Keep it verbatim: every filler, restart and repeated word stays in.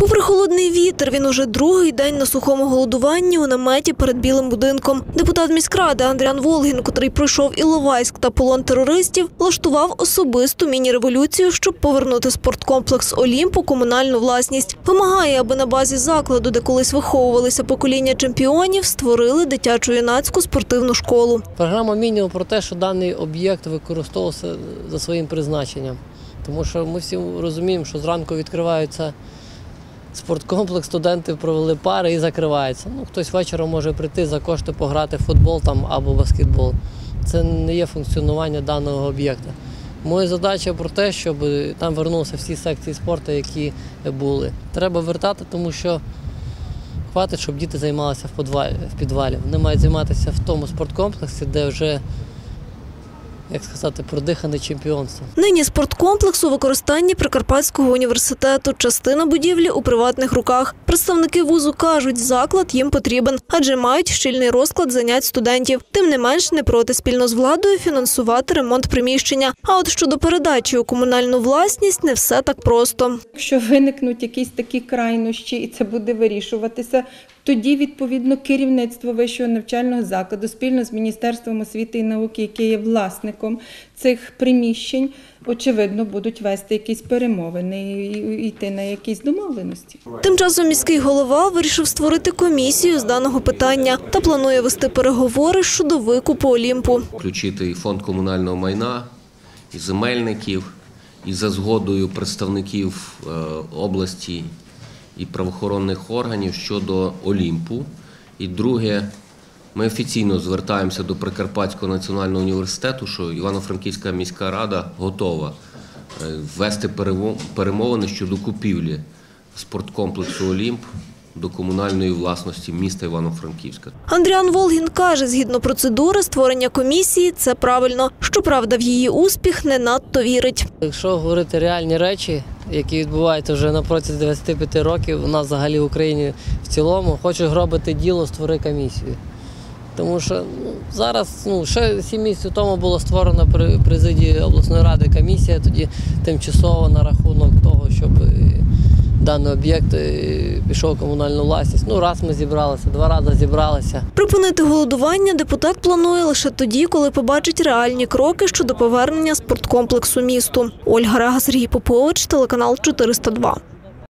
Попри холодний вітер, він уже другий день на сухому голодуванні у наметі перед Білим будинком. Депутат міськради Андріан Волгін, котрий пройшов Іловайськ та полон терористів, влаштував особисту міні-революцію, щоб повернути спорткомплекс «Олімп» у комунальну власність. Вимагає, аби на базі закладу, де колись виховувалися покоління чемпіонів, створили дитячо-юнацьку спортивну школу. Програма мінімум про те, що даний об'єкт використовувався за своїм призначенням. Тому що ми всі розуміємо, що зранку відкриваються спорткомплекс, студенти провели пари і закривається. Ну, хтось вечором може прийти за кошти пограти в футбол там, або баскетбол. Це не є функціонування даного об'єкта. Моя задача про те, щоб там вернулися всі секції спорту, які були. Треба вертати, тому що хватить, щоб діти займалися в підвалі. Вони мають займатися в тому спорткомплексі, де вже, як сказати, продихане чемпіонство. Нині спорткомплекс у використанні Прикарпатського університету. Частина будівлі у приватних руках. Представники вузу кажуть, заклад їм потрібен, адже мають щільний розклад занять студентів. Тим не менш, не проти спільно з владою фінансувати ремонт приміщення. А от щодо передачі у комунальну власність не все так просто. Якщо виникнуть якісь такі крайнощі і це буде вирішуватися, тоді, відповідно, керівництво вищого навчального закладу спільно з Міністерством освіти і науки, яке є власником цих приміщень, очевидно, будуть вести якісь перемовини і йти на якісь домовленості. Тим часом міський голова вирішив створити комісію з даного питання та планує вести переговори щодо викупу «Олімпу». Включити і фонд комунального майна, і земельників, і за згодою представників області і правоохоронних органів щодо «Олімпу». І друге, ми офіційно звертаємося до Прикарпатського національного університету, що Івано-Франківська міська рада готова вести перемовини щодо купівлі спорткомплексу «Олімп» до комунальної власності міста Івано-Франківська. Андріан Волгін каже, згідно процедури створення комісії це правильно. Щоправда, в її успіх не надто вірить. Якщо говорити реальні речі, які відбуваються вже на протязі двадцяти п'яти років, у нас взагалі в Україні в цілому, хочеш робити діло, створи комісію. Тому що ну, зараз, ну, ще сім місяців тому було створено при президії обласної ради комісія, тоді тимчасово на рахунок того, щоб даний об'єкт пішов комунальну власність. Ну, раз ми зібралися, два рази зібралися. Припинити голодування депутат планує лише тоді, коли побачить реальні кроки щодо повернення спорткомплексу місту. Ольга Рага, Сергій Попович, телеканал чотириста два.